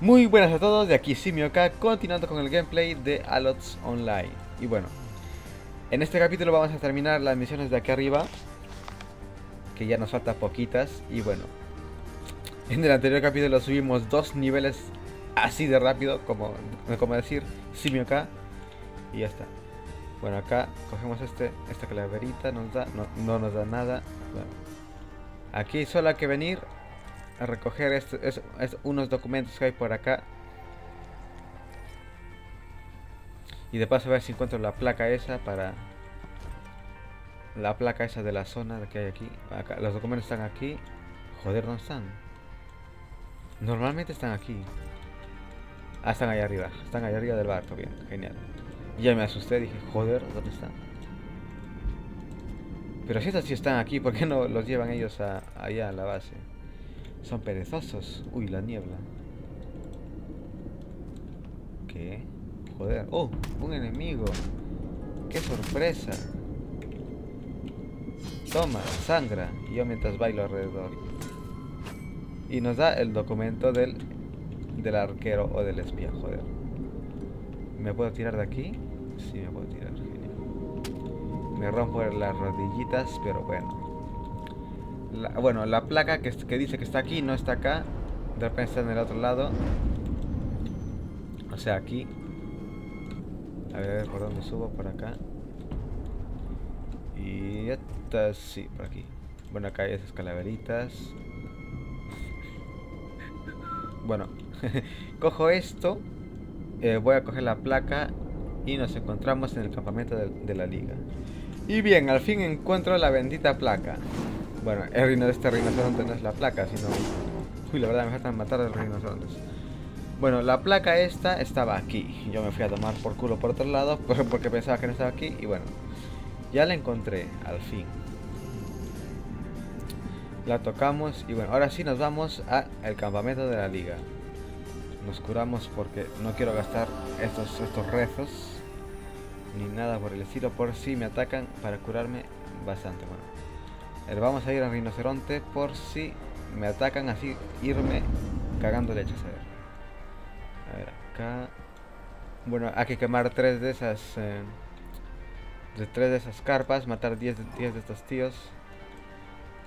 Muy buenas a todos, de aquí SimioK, continuando con el gameplay de Allods Online. Y bueno, en este capítulo vamos a terminar las misiones de aquí arriba, que ya nos faltan poquitas. Y bueno, en el anterior capítulo subimos 2 niveles así de rápido, como decir, SimioK. Y ya está. Bueno, acá cogemos esta claverita, no nos da nada. Bueno, aquí solo hay que venir a recoger unos documentos que hay por acá. Y de paso a ver si encuentro la placa esa de la zona que hay aquí. Acá, los documentos están aquí. Joder, ¿dónde están? Normalmente están aquí. Ah, están allá arriba. Están allá arriba del barco. Bien, genial. Ya me asusté, dije, joder, ¿dónde están? Pero si estas sí están aquí, ¿por qué no los llevan ellos allá a la base? Son perezosos. Uy, la niebla. ¿Qué? Joder. ¡Oh! Un enemigo. ¡Qué sorpresa! Toma, sangra. Y yo mientras bailo alrededor. Y nos da el documento del arquero o del espía. Joder. ¿Me puedo tirar de aquí? Sí, me puedo tirar. Genial. Me rompo las rodillitas, pero bueno. La placa que dice que está aquí no está acá. De repente está en el otro lado. O sea, aquí. A ver por dónde subo, por acá. Y esta sí, por aquí. Bueno, acá hay esas calaveritas. Bueno, cojo esto. Voy a coger la placa. Y nos encontramos en el campamento de la liga. Y bien, al fin encuentro la bendita placa. Bueno, el rinoceronte no es la placa, sino... Uy, la verdad me faltan matar a los rinocerontes. Bueno, la placa esta estaba aquí. Yo me fui a tomar por culo por otro lado porque pensaba que no estaba aquí. Y bueno, ya la encontré, al fin. La tocamos y bueno, ahora sí nos vamos al campamento de la liga. Nos curamos porque no quiero gastar estos rezos. Ni nada por el estilo, por si me atacan, para curarme bastante. Bueno, vamos a ir al rinoceronte por si me atacan, así irme cagando leches. A ver acá. Bueno, hay que quemar 3 de esas carpas, matar 10 de estos tíos.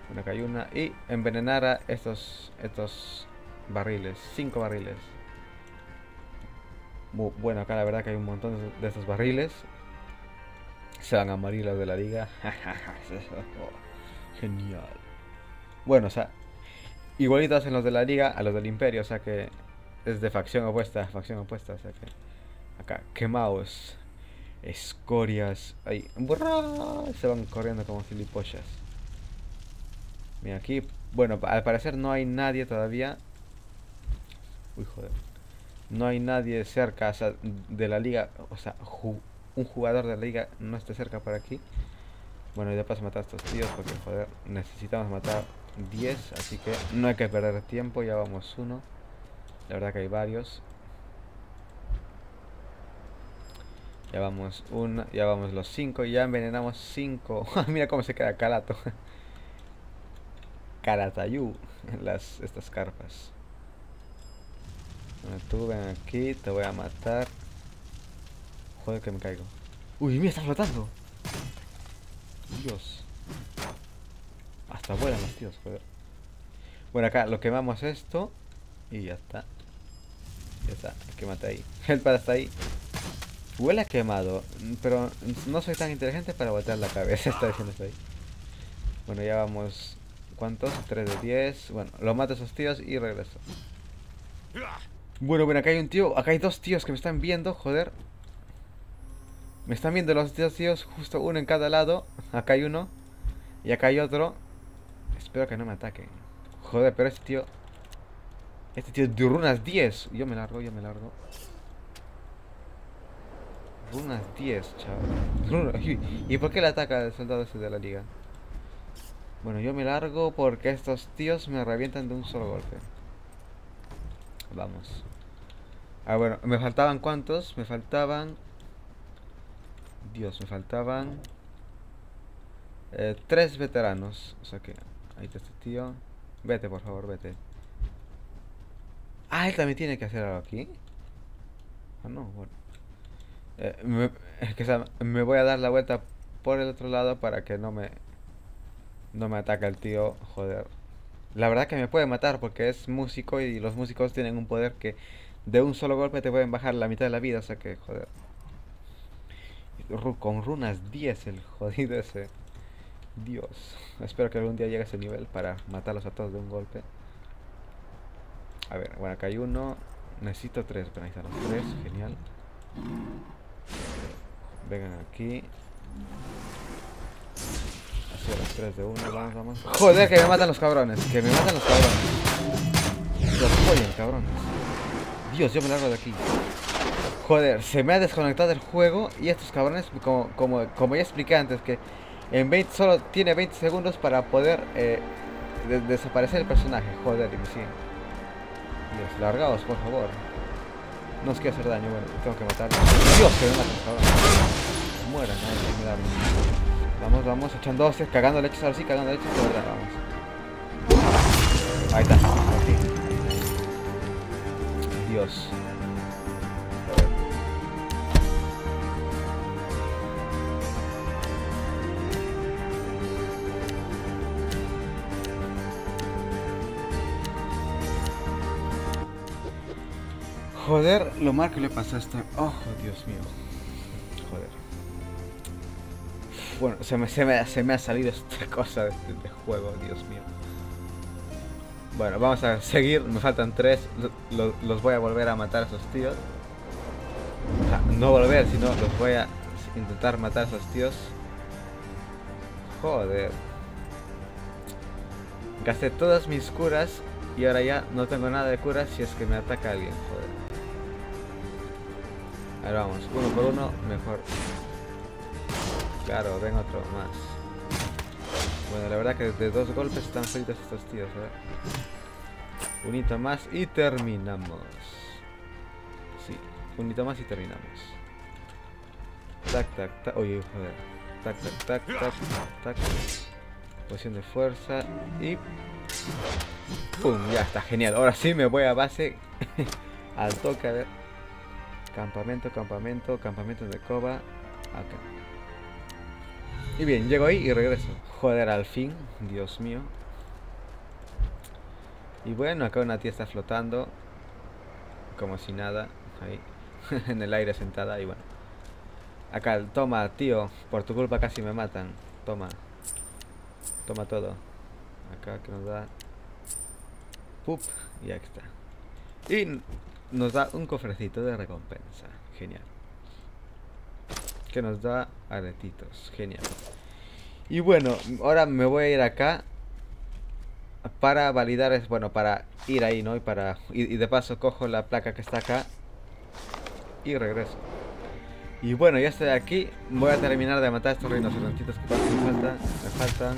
Bueno, acá hay una. Y envenenar a estos barriles, 5 barriles. Bueno, acá la verdad que hay un montón de estos barriles. Se van a morir los de la liga. Genial. Bueno, o sea, igualitos hacen los de la liga a los del imperio, o sea que es de facción opuesta, o sea que acá, quemaos, escorias, ahí, ¡burra! Se van corriendo como gilipollas. Mira aquí, bueno, al parecer no hay nadie todavía. Uy, joder. No hay nadie cerca, o sea, de la liga, o sea, un jugador de la liga no esté cerca por aquí. Bueno, ya paso a matar a estos tíos porque, joder, necesitamos matar 10, así que no hay que perder tiempo, ya vamos uno. La verdad que hay varios. Ya vamos uno, ya vamos los 5, ya envenenamos 5. Mira cómo se queda calato. Caratayú, estas carpas. Bueno, tú ven aquí, te voy a matar. Joder, que me caigo. Uy, mira, estás flotando. Dios. Hasta vuelan los tíos, joder. Bueno, acá lo quemamos esto. Y ya está. Ya está, quémate ahí. El para está ahí. Huele a quemado. Pero no soy tan inteligente para botar la cabeza. Está diciendo esto ahí. Bueno, ya vamos. ¿Cuántos? 3 de 10. Bueno, lo mato a esos tíos y regreso. Bueno, acá hay un tío. Acá hay 2 tíos que me están viendo, joder. Me están viendo los 2 tíos, justo uno en cada lado. Acá hay uno. Y acá hay otro. Espero que no me ataquen. Joder, pero este tío... Este tío de runas 10. Yo me largo, Runas 10, chaval. ¿Y por qué le ataca el soldado ese de la liga? Bueno, yo me largo porque estos tíos me revientan de un solo golpe. Vamos. Ah, bueno, ¿me faltaban cuántos? Me faltaban... Dios, me faltaban 3 veteranos. O sea que ahí está este tío. Vete, por favor, vete. Ah, él también tiene que hacer algo aquí. Ah, no, bueno. Me voy a dar la vuelta por el otro lado para que no me ataque el tío, joder. La verdad que me puede matar porque es músico y los músicos tienen un poder que de un solo golpe te pueden bajar la mitad de la vida, o sea que, joder. Con runas 10 el jodido ese. Dios. Espero que algún día llegue a ese nivel para matarlos a todos de un golpe. A ver, bueno, acá hay uno. Necesito 3, pero ahí están los 3, genial. Vengan aquí. Así a los 3 de uno, vamos, vamos. Joder, que me matan los cabrones. Que me matan los cabrones. Los follen, cabrones. Dios, yo me largo de aquí. Joder, se me ha desconectado el juego. Y estos cabrones, como ya expliqué antes, que en 20, solo tiene 20 segundos para poder desaparecer el personaje. Joder, y me siguen. Dios, largaos, por favor. No os quiero hacer daño, bueno, tengo que matarlos. Dios, que me matan, cabrón. Mueran, no me da miedo. Vamos, vamos, echando hostias, cagando leches, ahora sí, cagando leches, de verdad, vamos. Ahí está, aquí. Dios. Joder, lo mal que le pasó a este... ¡Oh, Dios mío! Joder. Bueno, se me ha salido esta cosa de juego, Dios mío. Bueno, vamos a seguir. Me faltan 3. Los voy a volver a matar a esos tíos. O sea, no volver, sino los voy a intentar matar a esos tíos. Joder. Gasté todas mis curas y ahora ya no tengo nada de curas si es que me ataca alguien, joder. Ahora vamos, uno por uno, mejor. Claro, ven otro más. Bueno, la verdad que de 2 golpes están fritos estos tíos, ¿eh? Unito más y terminamos. Sí, unito más y terminamos. Tac, tac, tac. Oye, joder. Tac, tac, tac, tac, tac. Poción de fuerza y... ¡Pum! Ya está, genial. Ahora sí me voy a base. Al toque, a ver. Campamento, campamento, campamento de Koba. Acá. Y bien, llego ahí y regreso. Joder, al fin, Dios mío. Y bueno, acá una tía está flotando como si nada, ahí en el aire sentada. Y bueno, acá, toma, tío, por tu culpa casi me matan. Toma. Toma todo. Acá que nos da. Pup, y ahí está. Y... nos da un cofrecito de recompensa. Genial. Que nos da aretitos. Genial. Y bueno, ahora me voy a ir acá para validar, es bueno, para ir ahí, ¿no? Y para y de paso cojo la placa que está acá y regreso. Y bueno, ya estoy aquí. Voy a terminar de matar estos rinocerontitos que me faltan.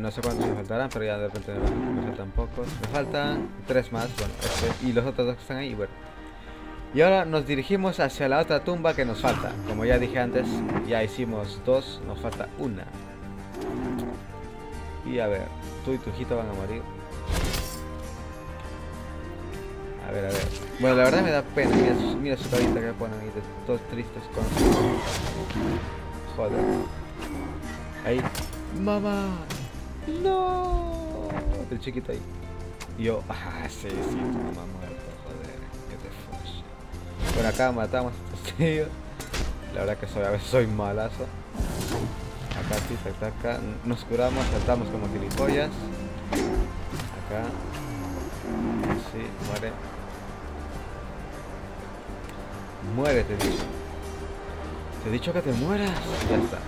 No sé cuántos me faltarán, pero ya de repente me faltan pocos. Me faltan 3 más, bueno, este y los otros 2 que están ahí, bueno. Y ahora nos dirigimos hacia la otra tumba que nos falta. Como ya dije antes, ya hicimos 2, nos falta 1. Y a ver, tú y tu hijito van a morir. A ver, a ver. Bueno, la verdad me da pena, mira su carita que ponen ahí, de todos tristes con... Joder. Ahí. ¡Mamá! No, el chiquito ahí. Yo, ah, sí, tu mamá muerta, joder, que te folle. Bueno, acá matamos a estos tíos. La verdad que soy, a veces soy malazo. Acá, sí, acá. Nos curamos, saltamos como gilipollas. Acá. Sí, muere. Muere, te he dicho. Te he dicho que te mueras. Ya está.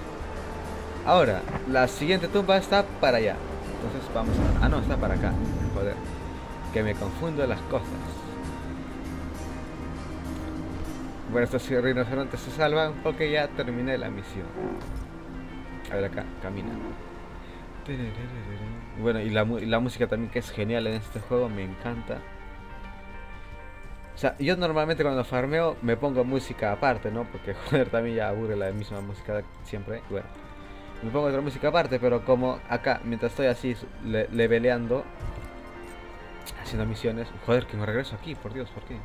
Ahora, la siguiente tumba está para allá. Entonces vamos a... Ah, no, está para acá. Joder, que me confundo las cosas. Bueno, estos rinocerontes se salvan porque ya terminé la misión. A ver acá, camina. Bueno, y la música también, que es genial en este juego, me encanta. O sea, yo normalmente cuando farmeo me pongo música aparte, ¿no? Porque joder, también ya aburre la misma música siempre. Bueno, me pongo otra música aparte, pero como acá, mientras estoy así leveleando, haciendo misiones. Joder, que me regreso aquí, por Dios, ¿por qué?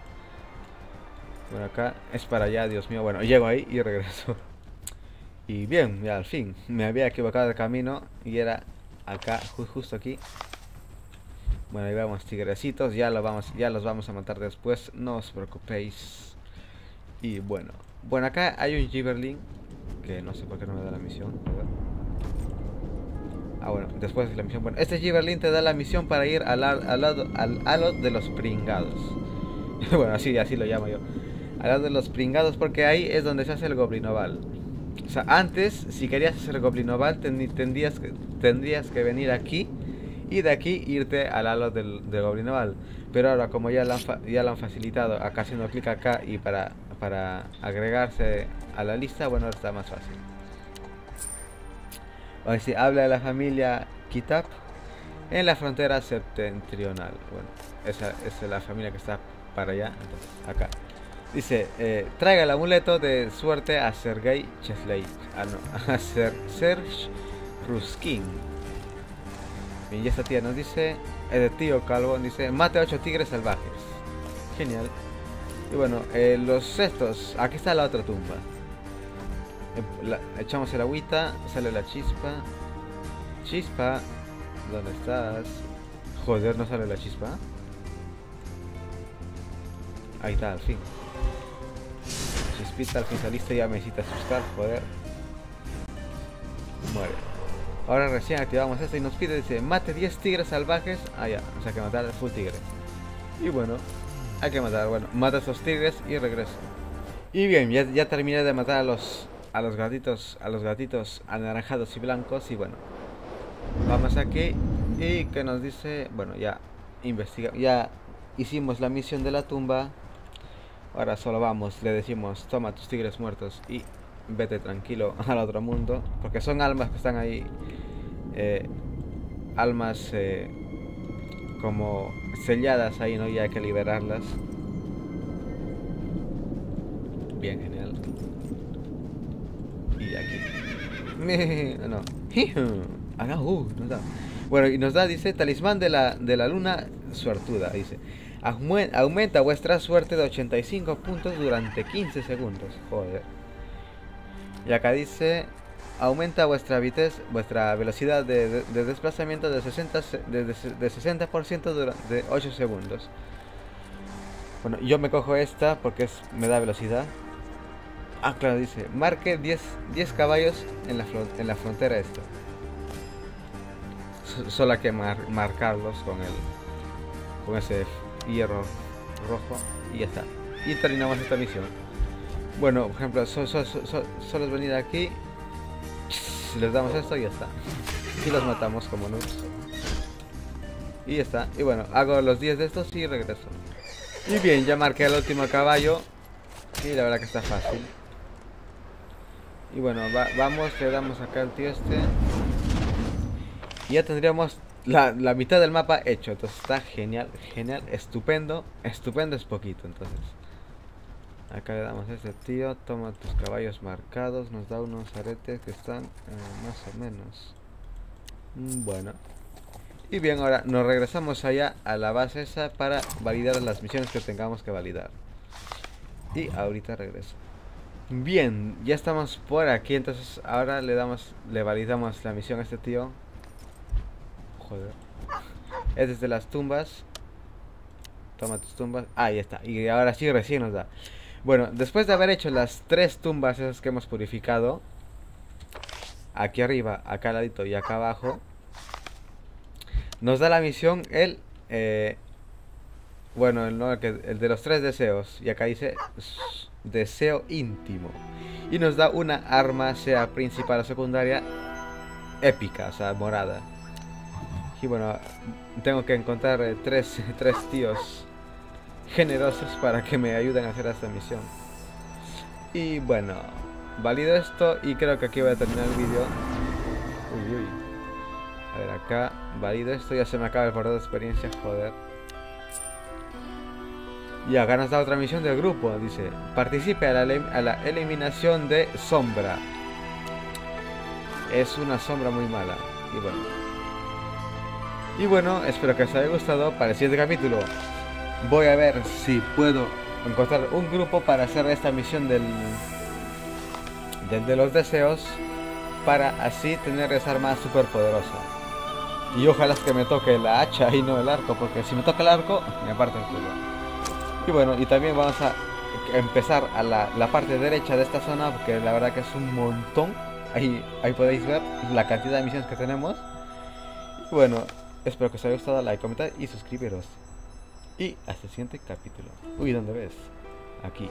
Bueno, acá es para allá, Dios mío. Bueno, llego ahí y regreso. Y bien, ya al fin. Me había equivocado de camino y era acá, justo aquí. Bueno, ahí vamos, tigrecitos. Ya los vamos a matar después, no os preocupéis. Y bueno, acá hay un Gibberling que no sé por qué no me da la misión. Ah, bueno, después de la misión. Bueno, este Gibberling te da la misión para ir al Allod de los Pringados. Bueno, así lo llamo yo. Allod de los Pringados, porque ahí es donde se hace el Goblinoval. O sea, antes, si querías hacer Goblinoval, tendrías que venir aquí y de aquí irte al Allod del Goblinoval. Pero ahora, como ya lo han facilitado, acá haciendo clic acá y para agregarse a la lista, bueno, está más fácil. O sea, si habla de la familia Kitap en la frontera septentrional. Bueno, esa es la familia que está para allá, entonces, acá. Dice, traiga el amuleto de suerte a Sergei Chesley. Ah, no, a Serge Ruskin. Bien, y esta tía nos dice, es de tío calvo, dice, mate a 8 tigres salvajes. Genial. Y bueno, los cestos, aquí está la otra tumba. Echamos el agüita, sale la chispa. Chispa, ¿dónde estás? Joder, no sale la chispa. Ahí está, al fin. Chispita, al fin saliste, ya me hiciste asustar, joder. Muere. Ahora recién activamos esto y nos pide, dice, mate 10 tigres salvajes. Ah, ya, o sea que matar al full tigre. Y bueno, hay que matar, bueno, mata a esos tigres y regreso. Y bien, ya terminé de matar a los gatitos anaranjados y blancos. Y bueno, vamos aquí. Y que nos dice, bueno, ya investiga, ya hicimos la misión de la tumba. Ahora solo vamos, le decimos, toma tus tigres muertos y vete tranquilo al otro mundo, porque son almas que están ahí, almas como selladas ahí, ¿no? Y hay que liberarlas. Bien, genial. Y aquí no, nos da. Bueno, y nos da, dice, talismán de la luna suertuda, dice, aumenta vuestra suerte de 85 puntos durante 15 segundos, joder. Y acá dice, aumenta vuestra velocidad de desplazamiento de 60% durante 8 segundos. Bueno, yo me cojo esta porque me da velocidad. Ah, claro, dice, marque 10 caballos en la frontera esta. Solo hay que marcarlos con ese hierro rojo y ya está. Y terminamos esta misión. Bueno, por ejemplo, solo es venir aquí, les damos esto y ya está. Y los matamos como noobs. Y ya está. Y bueno, hago los 10 de estos y regreso. Y bien, ya marqué el último caballo. Y la verdad que está fácil. Y bueno, vamos, le damos acá al tío este. Y ya tendríamos la mitad del mapa hecho. Entonces está genial, genial, estupendo. Estupendo es poquito, entonces. Acá le damos a este tío, toma tus caballos marcados. Nos da unos aretes que están más o menos. Bueno. Y bien, ahora nos regresamos allá a la base esa para validar las misiones que tengamos que validar. Y ahorita regreso. Bien, ya estamos por aquí. Entonces ahora le validamos la misión a este tío. Joder. Es desde las tumbas. Toma tus tumbas. Ah, ya está. Y ahora sí, recién nos da. Bueno, después de haber hecho las 3 tumbas esas que hemos purificado, aquí arriba, acá al ladito y acá abajo, nos da la misión el de los 3 deseos. Y acá dice deseo íntimo. Y nos da una arma, sea principal o secundaria, épica, o sea, morada. Y bueno, tengo que encontrar tres tíos generosos para que me ayuden a hacer esta misión. Y bueno, valido esto y creo que aquí voy a terminar el vídeo. Uy, uy. A ver, acá, valido esto, ya se me acaba el borrado de experiencia, joder. Y acá nos da otra misión del grupo, dice, participe a la eliminación de Sombra. es una sombra muy mala. Y bueno, espero que os haya gustado. Para el siguiente capítulo voy a ver si puedo encontrar un grupo para hacer esta misión de los deseos, para así tener esa arma super poderosa. Y ojalá es que me toque la hacha y no el arco, porque si me toca el arco me parte el culo. Y bueno, y también vamos a empezar a la parte derecha de esta zona, porque la verdad que es un montón. Ahí podéis ver la cantidad de misiones que tenemos. Y bueno, espero que os haya gustado, like, comentar y suscribiros. Y hasta el siguiente capítulo. Uy, ¿dónde ves? Aquí.